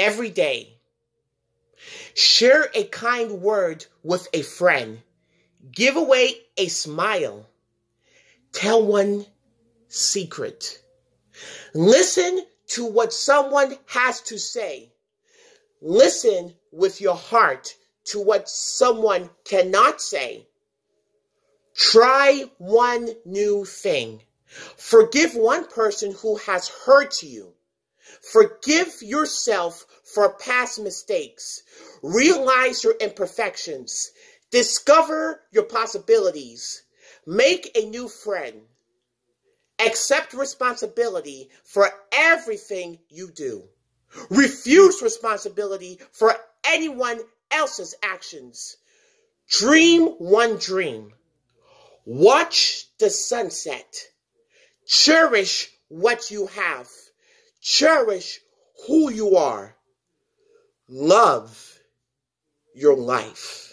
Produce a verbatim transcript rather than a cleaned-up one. every day. Share a kind word with a friend. Give away a smile. Tell one secret. Listen to what someone has to say. Listen with your heart to what someone cannot say. Try one new thing. Forgive one person who has hurt you. Forgive yourself for past mistakes. Realize your imperfections. Discover your possibilities. Make a new friend. Accept responsibility for everything you do. Refuse responsibility for anyone else's actions. Dream one dream. Watch the sunset. Cherish what you have. Cherish who you are. Love your life.